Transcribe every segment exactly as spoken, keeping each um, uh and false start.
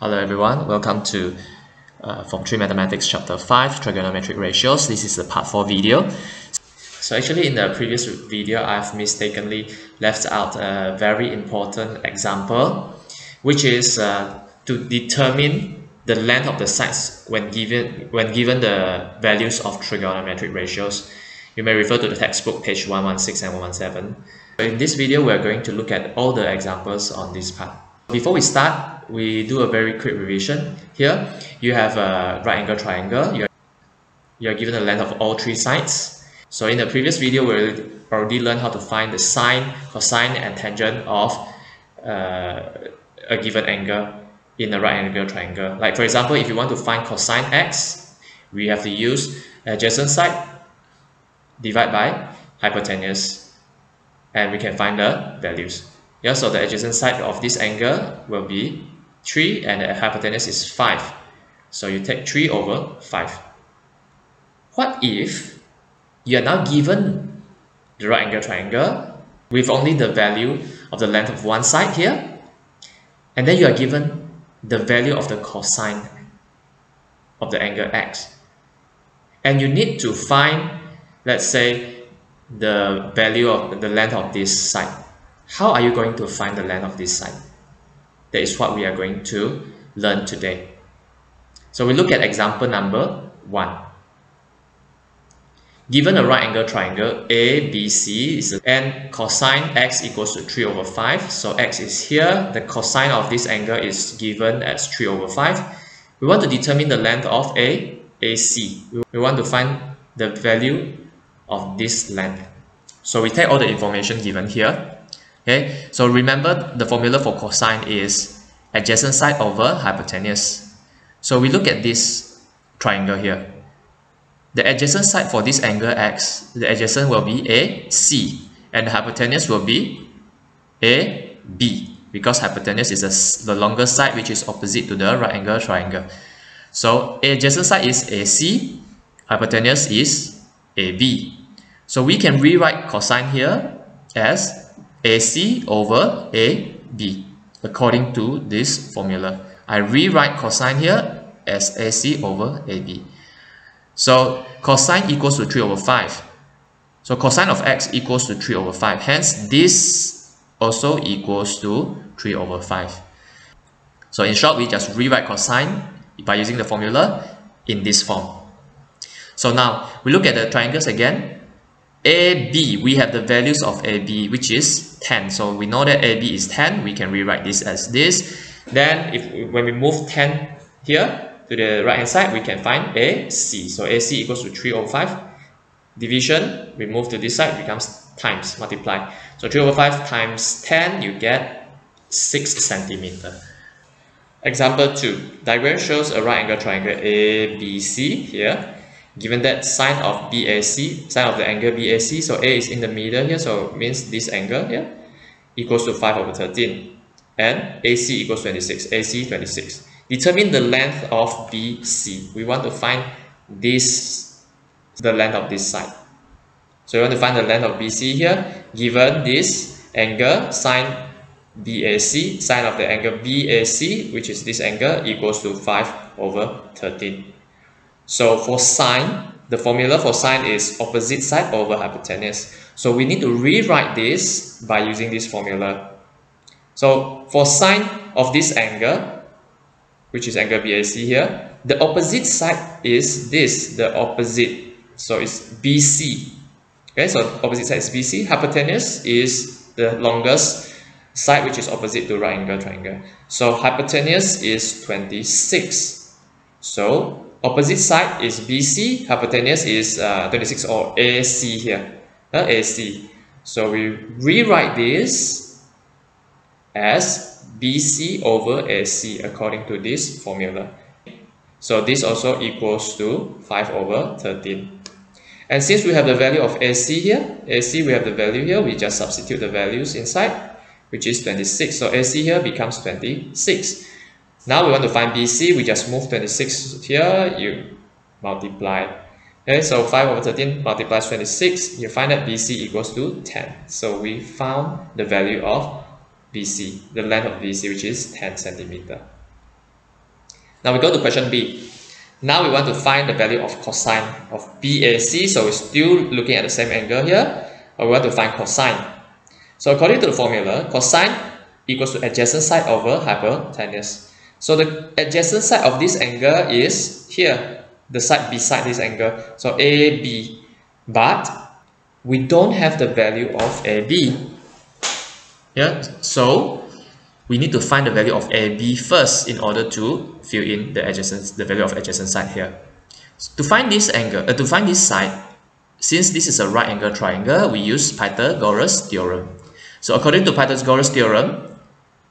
Hello everyone, welcome to uh, Form three Mathematics Chapter five, Trigonometric Ratios. This is the Part four video. So actually in the previous video, I've mistakenly left out a very important example, which is uh, to determine the length of the sides when given, when given the values of trigonometric ratios. You may refer to the textbook page one one six and one one seven. In this video, we're going to look at all the examples on this part. Before we start, we do a very quick revision. Here you have a right angle triangle. You're, you're given the length of all three sides. So in the previous video, we already learned how to find the sine, cosine and tangent of uh, a given angle in a right angle triangle. Like for example, if you want to find cosine x, we have to use adjacent side divided by hypotenuse, and we can find the values. Yeah, so the adjacent side of this angle will be three and the hypotenuse is five. So you take three over five. What if you are now given the right angle triangle with only the value of the length of one side here, and then you are given the value of the cosine of the angle x, and you need to find, let's say, the value of the length of this side? How are you going to find the length of this side? That is what we are going to learn today. So we look at example number one. Given a right angle triangle A B C is and cosine x equals to three over five. So x is here. The cosine of this angle is given as three over five. We want to determine the length of A A C. We want to find the value of this length. So we take all the information given here. Okay, so remember the formula for cosine is adjacent side over hypotenuse. So we look at this triangle here. The adjacent side for this angle x, the adjacent will be A C, and the hypotenuse will be A B, because hypotenuse is the longer side which is opposite to the right angle triangle. So adjacent side is A C, hypotenuse is A B. So we can rewrite cosine here as A C over A B according to this formula. I rewrite cosine here as A C over A B. So cosine equals to three over five. So cosine of x equals to three over five. Hence, this also equals to three over five. So in short, we just rewrite cosine by using the formula in this form. So now we look at the triangles again. A B, we have the values of A B, which is ten. So we know that A B is ten. We can rewrite this as this. Then if when we move ten here to the right hand side, we can find A C. So A C equals to three over five. Division, we move to this side, becomes times, multiply. So three over five times ten, you get six centimeters. Example two. Diagram shows a right angle triangle A B C here. Given that sine of B A C, sine of the angle B A C, so A is in the middle here, so it means this angle here, equals to five over thirteen. And A C equals twenty-six, A C twenty-six. Determine the length of B C. We want to find this, the length of this side. So we want to find the length of B C here, given this angle, sine B A C, sine of the angle B A C, which is this angle, equals to five over thirteen. So for sine, the formula for sine is opposite side over hypotenuse. So we need to rewrite this by using this formula. So for sine of this angle, which is angle B A C here, the opposite side is this, the opposite. So it's B C. Okay, so opposite side is B C. Hypotenuse is the longest side, which is opposite to right angle triangle. So hypotenuse is twenty-six. So opposite side is B C, hypotenuse is uh, twenty-six or A C here, uh, A C. So we rewrite this as B C over A C according to this formula. So this also equals to five over thirteen. And since we have the value of A C here, A C we have the value here, we just substitute the values inside, which is twenty-six. So A C here becomes twenty-six. Now we want to find B C, we just move twenty-six here, you multiply. Okay, so five over thirteen multiplies twenty-six, you find that B C equals to ten. So we found the value of B C, the length of B C, which is ten centimeters. Now we go to question B. Now we want to find the value of cosine of B A C. So we're still looking at the same angle here. We want to find cosine. So according to the formula, cosine equals to adjacent side over hypotenuse. So the adjacent side of this angle is here, the side beside this angle. So A B. But we don't have the value of A B. Yeah? So we need to find the value of A B first in order to fill in the adjacent, the value of adjacent side here. So to find this angle, uh, to find this side, since this is a right angle triangle, we use Pythagoras theorem. So according to Pythagoras theorem,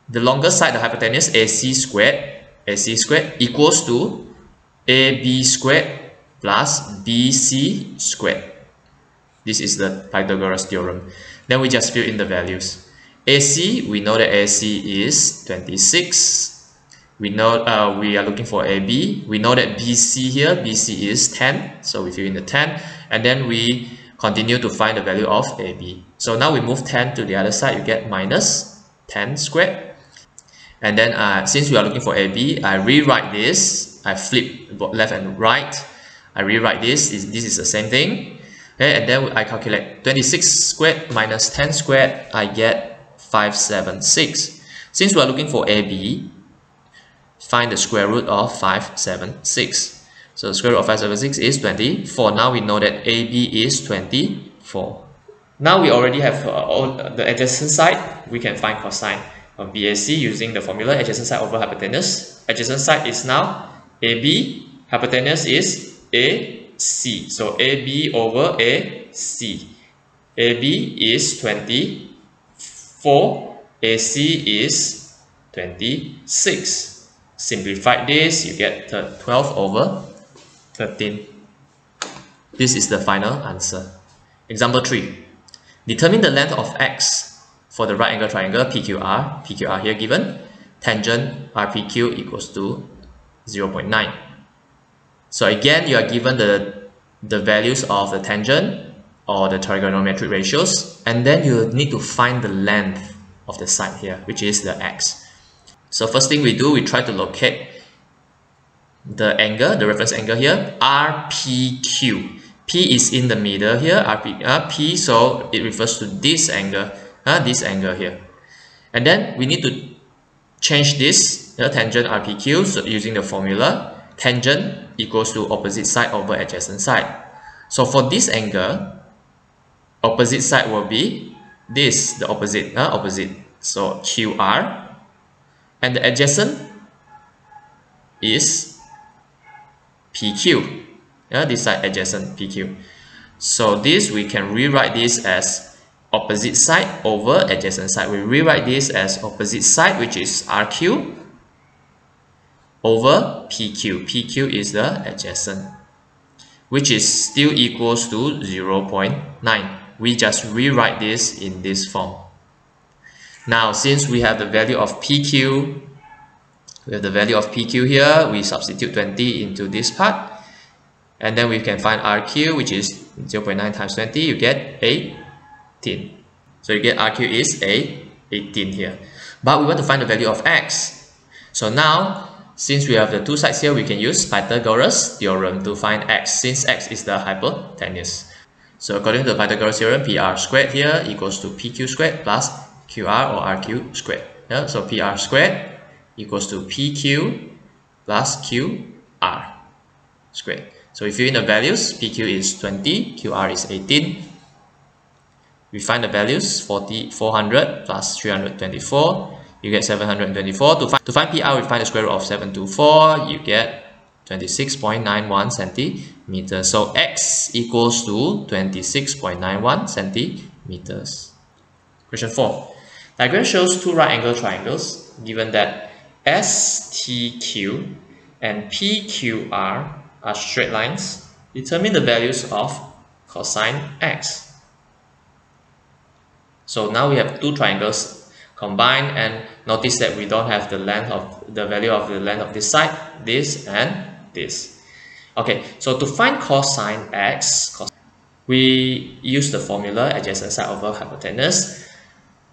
the longer side, the hypotenuse, AC squared, AC squared equals to A B squared plus B C squared. This is the Pythagoras theorem. Then we just fill in the values. A C, we know that A C is twenty-six. We know uh, we are looking for A B. We know that B C here, B C is ten. So we fill in the ten. And then we continue to find the value of A B. So now we move ten to the other side. You get minus ten squared. And then uh, since we are looking for A B, I rewrite this. I flip left and right. I rewrite this. This is the same thing. Okay, and then I calculate twenty-six squared minus ten squared. I get five seventy-six. Since we are looking for A B, find the square root of five seventy-six. So the square root of five seventy-six is twenty-four. Now we know that A B is twenty-four. Now we already have uh, all the adjacent side. We can find cosine of B A C using the formula adjacent side over hypotenuse. Adjacent side is now A B. Hypotenuse is A C. So A B over A C. A B is twenty-four. A C is twenty-six. Simplify this, you get twelve over thirteen. This is the final answer. Example three. Determine the length of X for the right angle triangle P Q R. P Q R here given. Tangent R P Q equals to zero point nine. So again, you are given the, the values of the tangent, or the trigonometric ratios, and then you need to find the length of the side here, which is the X. So first thing we do, we try to locate the angle, the reference angle here, R P Q. P is in the middle here, R P, uh, P, so it refers to this angle, uh, this angle here. And then we need to change this, the tangent R P Q, so using the formula, tangent equals to opposite side over adjacent side. So for this angle, opposite side will be this, the opposite, uh, opposite. So Q R, and the adjacent is P Q. Yeah, this side adjacent P Q. So this we can rewrite this as opposite side over adjacent side. We rewrite this as opposite side, which is R Q over P Q. P Q is the adjacent, which is still equals to zero point nine. We just rewrite this in this form. Now, since we have the value of P Q, we have the value of P Q here, we substitute twenty into this part, and then we can find R Q, which is zero point nine times twenty, you get eighteen. So you get R Q is eighteen here. But we want to find the value of X. So now, since we have the two sides here, we can use Pythagoras theorem to find X, since X is the hypotenuse. So according to the Pythagoras theorem, P R squared here equals to P Q squared plus Q R or R Q squared. Yeah? So P R squared equals to P Q plus Q R squared. So if you in the values, P Q is twenty, Q R is eighteen. We find the values four hundred plus three hundred twenty-four. You get seven hundred twenty-four. To find, to find P R, we find the square root of seven hundred twenty-four. You get twenty-six point nine one centimeters. So X equals to twenty-six point nine one centimeters. Question four. Diagram shows two right angle triangles given that S T Q and P Q R are straight lines. Determine the values of cosine X. So now we have two triangles combined, and notice that we don't have the length of the value of the length of this side, this and this. Okay, so to find cosine X, cos we use the formula adjacent side over hypotenuse.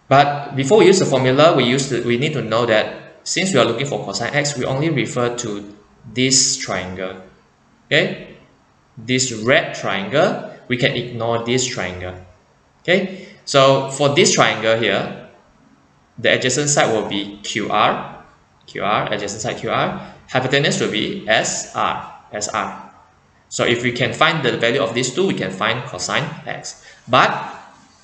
But before we use the formula, we use the, we need to know that since we are looking for cosine X, we only refer to this triangle. Okay, this red triangle, we can ignore this triangle. Okay, so for this triangle here, the adjacent side will be Q R, Q R, adjacent side Q R, hypotenuse will be S R, S R. So if we can find the value of these two, we can find cosine X. But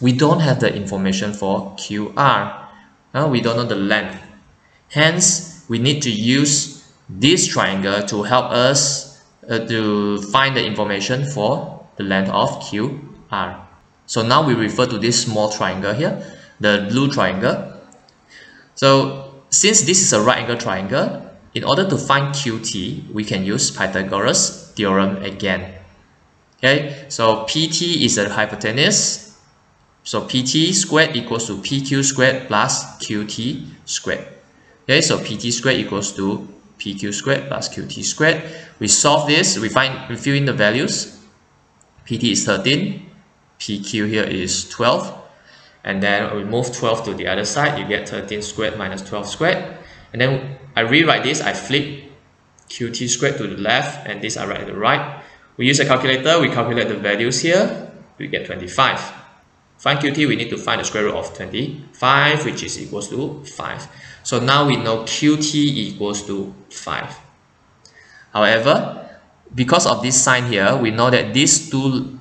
we don't have the information for Q R. Uh, we don't know the length. Hence, we need to use this triangle to help us uh, to find the information for the length of Q R. So now we refer to this small triangle here, the blue triangle. So since this is a right angle triangle, in order to find Q T, we can use Pythagoras theorem again. Okay, so P T is a hypotenuse. So P T squared equals to P Q squared plus Q T squared. Okay, so P T squared equals to P Q squared plus Q T squared. We solve this, we find, we fill in the values. P T is thirteen, P Q here is twelve. And then we move twelve to the other side, you get thirteen squared minus twelve squared. And then I rewrite this, I flip Q T squared to the left and this I write to the right. We use a calculator, we calculate the values here, we get twenty-five. Find Q T, we need to find the square root of twenty-five, which is equals to five. So now we know Q T equals to five. However, because of this sign here, we know that these two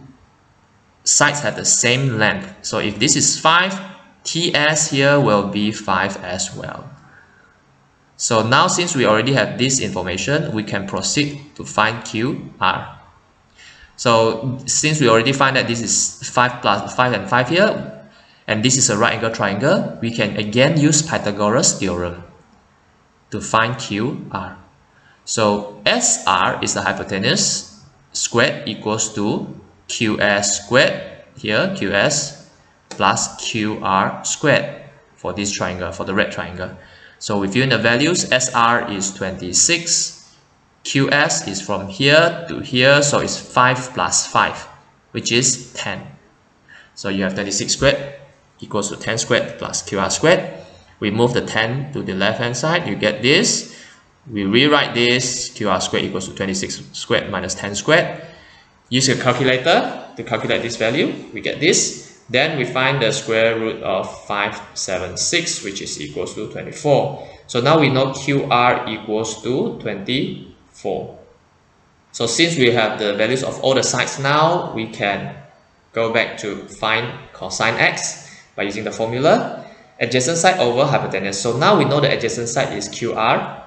sides have the same length. So if this is five, T S here will be five as well. So now since we already have this information, we can proceed to find Q R. So since we already find that this is five plus five and five here, and this is a right angle triangle, we can again use Pythagoras theorem to find Q R. So S R is the hypotenuse, squared equals to Q S squared, here Q S plus Q R squared for this triangle, for the red triangle. So we fill in the values, S R is twenty-six, Q S is from here to here, so it's five plus five, which is ten. So you have twenty-six squared equals to ten squared plus Q R squared. We move the ten to the left hand side, you get this. We rewrite this, Q R squared equals to twenty-six squared minus ten squared. Use your calculator to calculate this value, we get this. Then we find the square root of five seventy-six, which is equals to twenty-four. So now we know Q R equals to twenty-four. So since we have the values of all the sides now, we can go back to find cosine X by using the formula adjacent side over hypotenuse. So now we know the adjacent side is Q R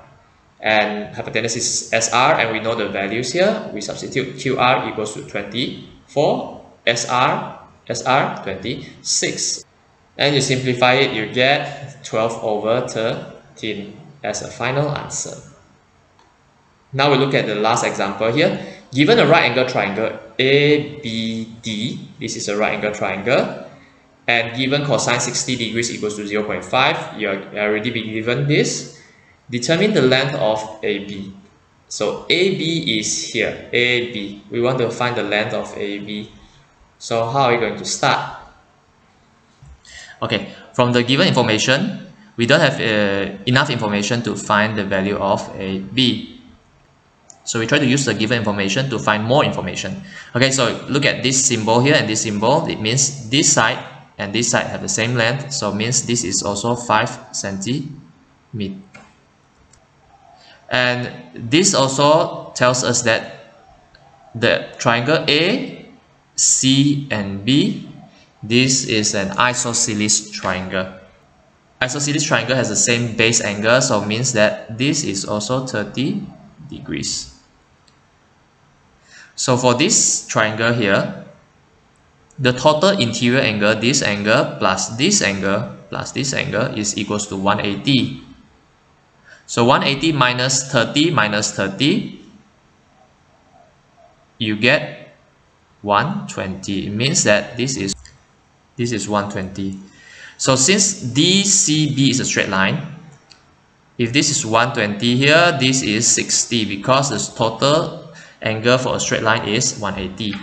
and hypotenuse is S R, and we know the values here. We substitute Q R equals to twenty-four, S R S R twenty-six, and you simplify it, you get twelve over thirteen as a final answer. Now we look at the last example here. Given a right angle triangle A B D, this is a right angle triangle, and given cosine sixty degrees equals to zero point five, you are already been given this. Determine the length of A B. So A B is here, A B. We want to find the length of A B. So how are we going to start? Okay, from the given information, we don't have uh, enough information to find the value of A B. So we try to use the given information to find more information. Okay, so look at this symbol here and this symbol. It means this side and this side have the same length. So it means this is also five centimeter. And this also tells us that the triangle A, C and B, this is an isosceles triangle. Isosceles triangle has the same base angle, so it means that this is also thirty degrees. So for this triangle here, the total interior angle, this angle plus this angle plus this angle, is equals to one hundred eighty. So one hundred eighty minus thirty minus thirty, you get one hundred twenty. It means that this is this is one hundred twenty. So since D C B is a straight line, if this is one hundred twenty here, this is sixty, because the total angle for a straight line is one hundred eighty.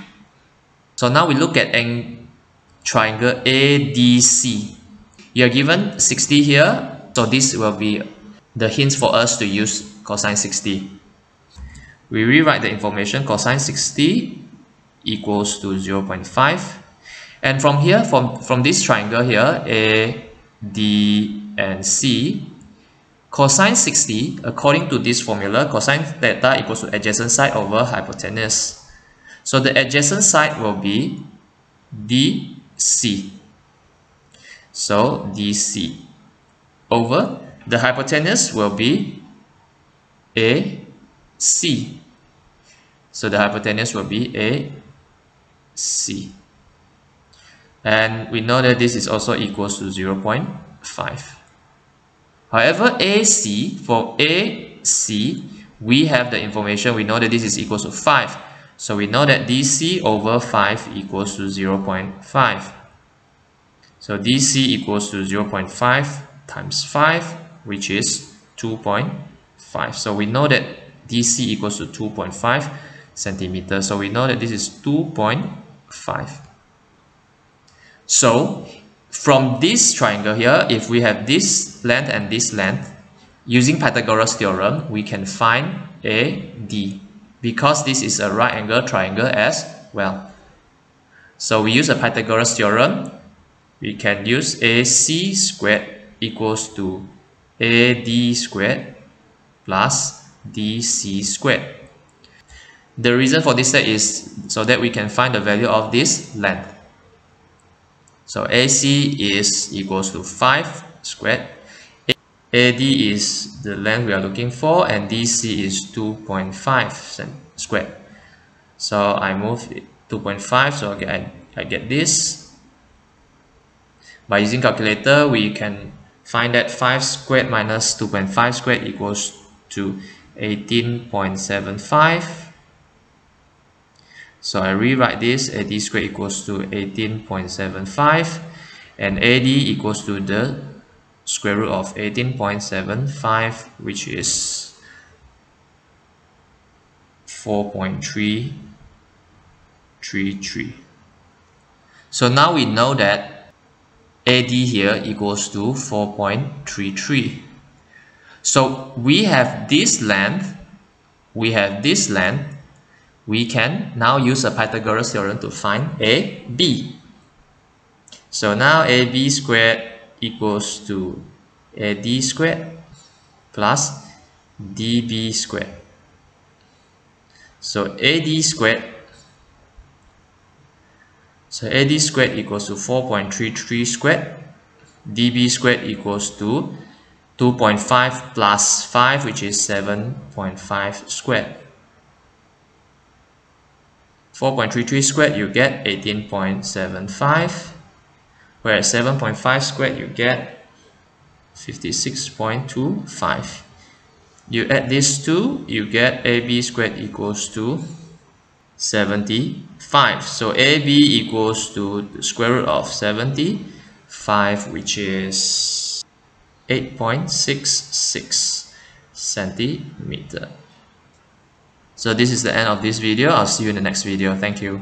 So now we look at angle triangle A D C. You are given sixty here, so this will be the hint for us to use cosine sixty. we rewrite the information cosine sixty equals to zero point five. And from here, from, from this triangle here, A, D, and C, cosine sixty, according to this formula, cosine theta equals to adjacent side over hypotenuse. So the adjacent side will be D C. So D C over the hypotenuse will be A C. So the hypotenuse will be A C. And we know that this is also equals to zero point five. However, A C, for A C, we have the information. We know that this is equals to five. So we know that D C over five equals to zero point five. So D C equals to zero point five times five, which is two point five. So we know that D C equals to two point five centimeters. So we know that this is two point five. So from this triangle here, if we have this length and this length, using Pythagoras theorem, we can find A D, because this is a right angle triangle as well. So we use a Pythagoras theorem. We can use A C squared equals to A D squared plus D C squared. The reason for this step is so that we can find the value of this length. So A C is equals to five squared, A D is the length we are looking for, and D C is two point five squared. So I move two point five, so I, I get this. By using calculator, we can find that five squared minus two point five squared equals to eighteen point seven five. So I rewrite this, A D squared equals to eighteen point seven five, and A D equals to the square root of eighteen point seven five, which is four point three three three. So now we know that A D here equals to four point three three. So we have this length, we have this length, we can now use a Pythagoras theorem to find A B. So now A B squared equals to A D squared plus D B squared. So AD squared, so AD squared equals to four point three three squared, D B squared equals to two point five plus five, which is seven point five squared. four point three three squared, you get eighteen point seven five, whereas seven point five squared, you get fifty-six point two five. You add these two, you get A B squared equals to seventy-five. So A B equals to the square root of seventy-five, which is eight point six six centimeter. So this is the end of this video. I'll see you in the next video. Thank you.